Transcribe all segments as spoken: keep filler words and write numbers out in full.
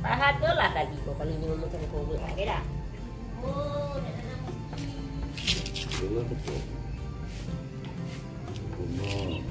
Pahat lah tadi kok kalau ini macam kau tak ada. Oh, dah nak. Belum betul. Belum.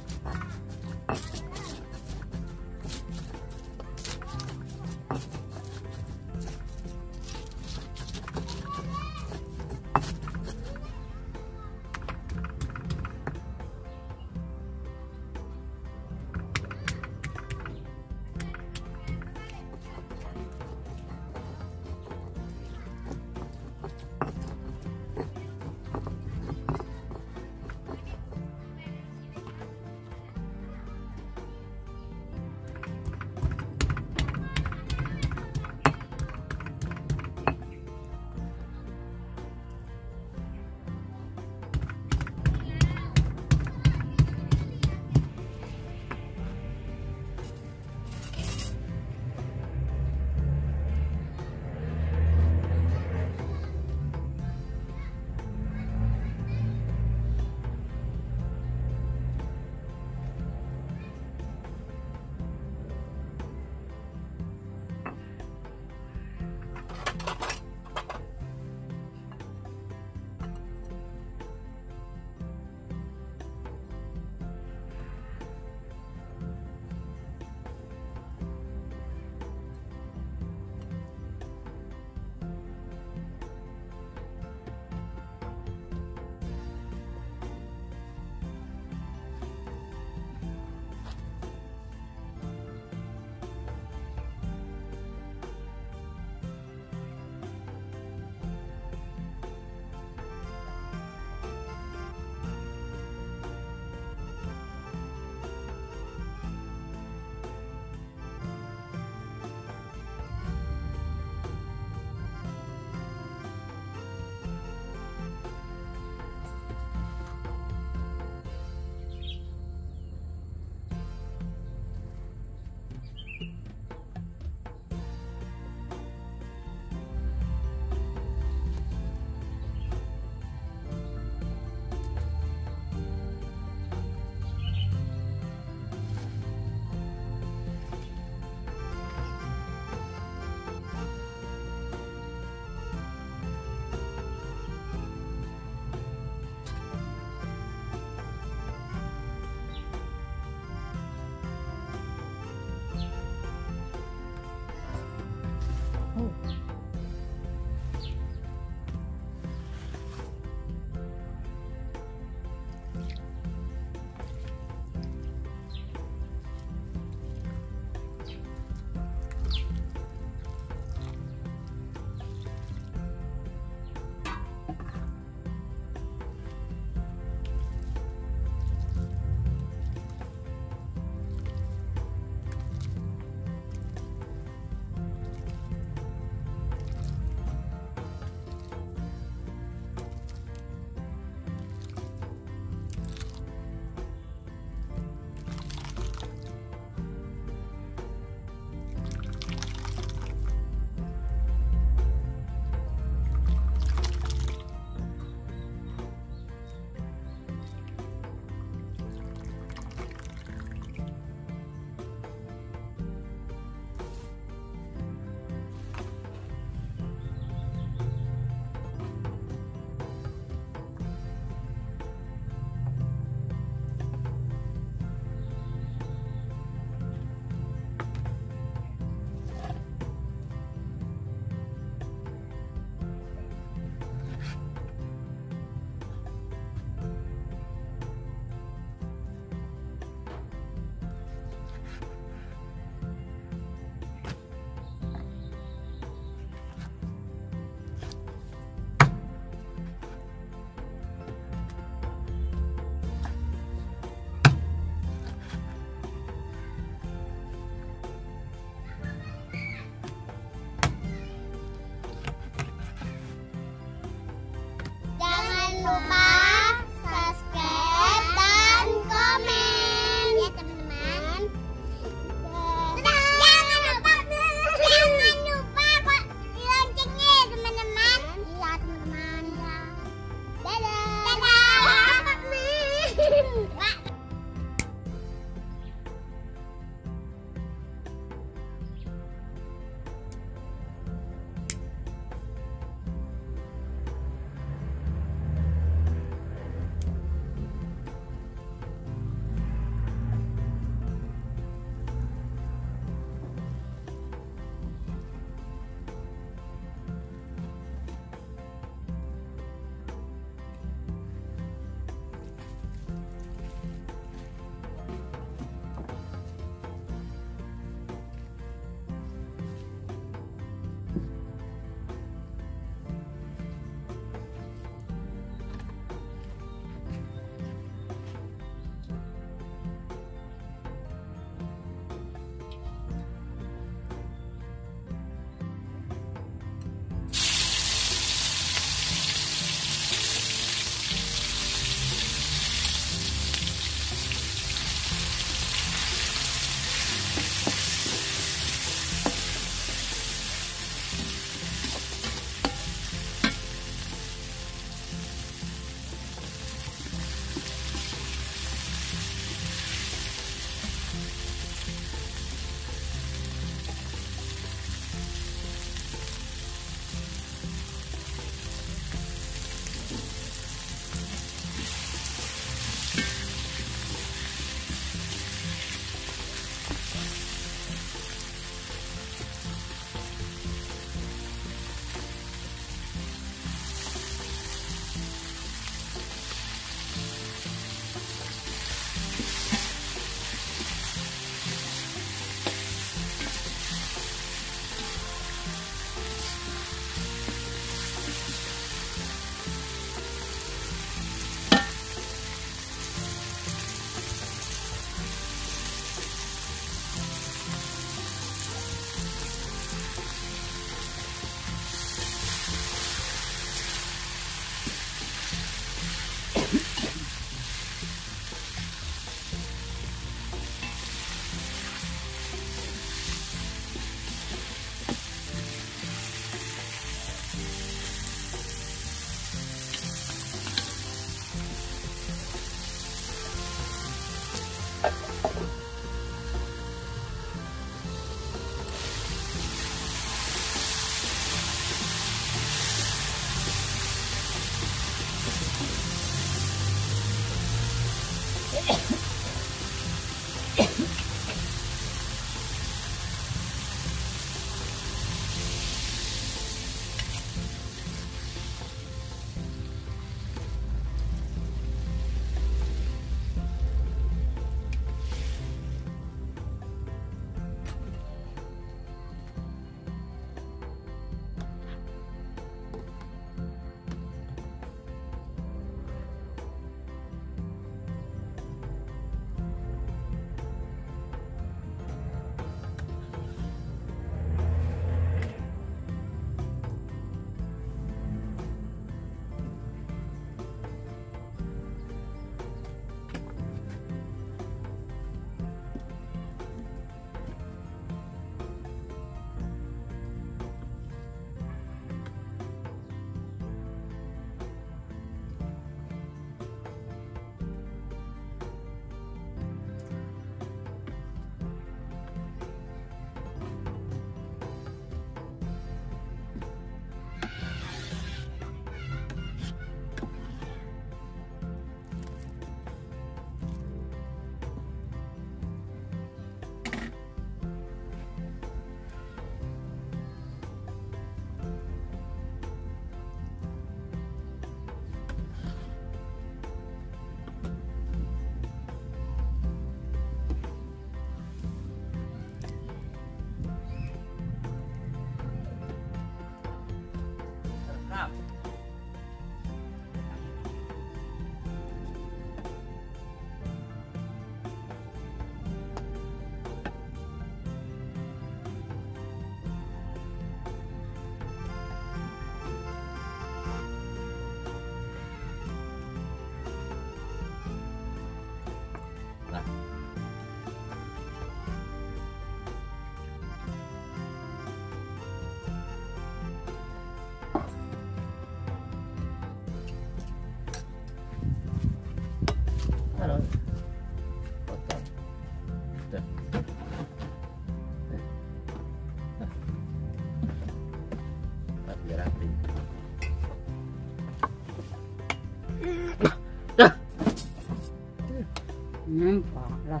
Nhanh quá là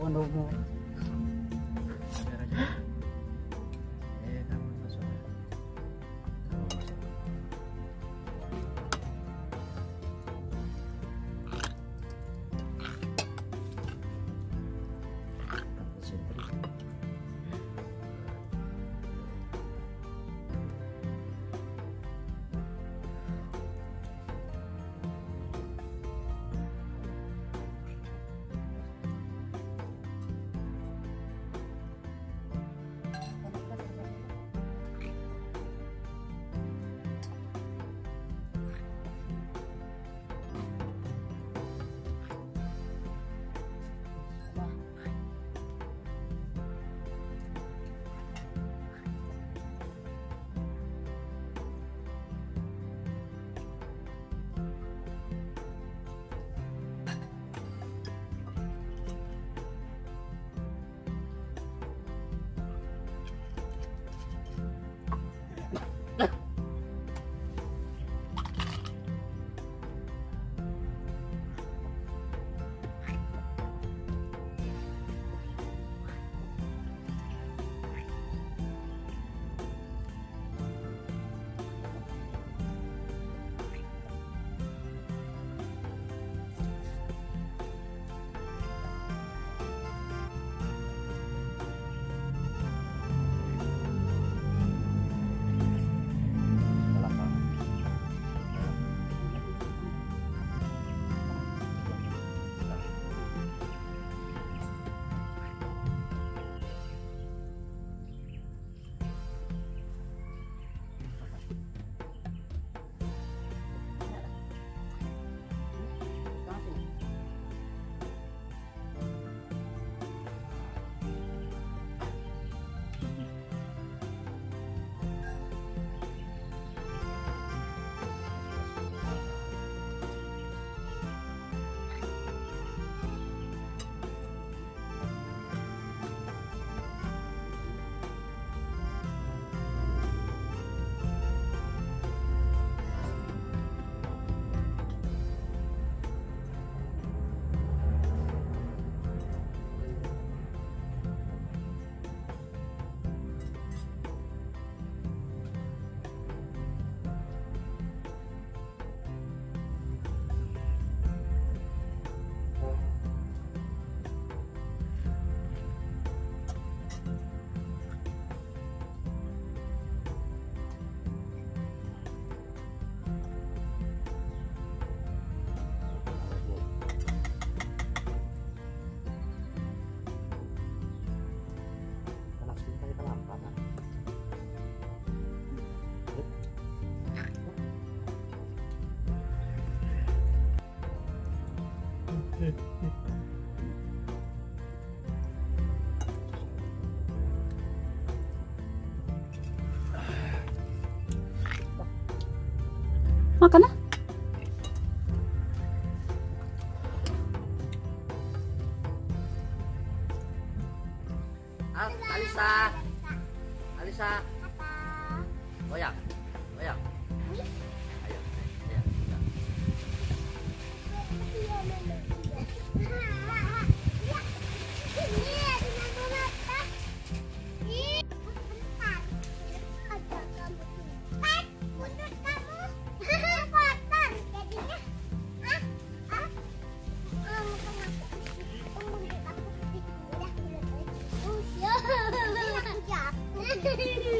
con đồ mồ. Makan lah. Al Alisa, Alisa, goyang, goyang. Ayo, ya, ya. Hehehe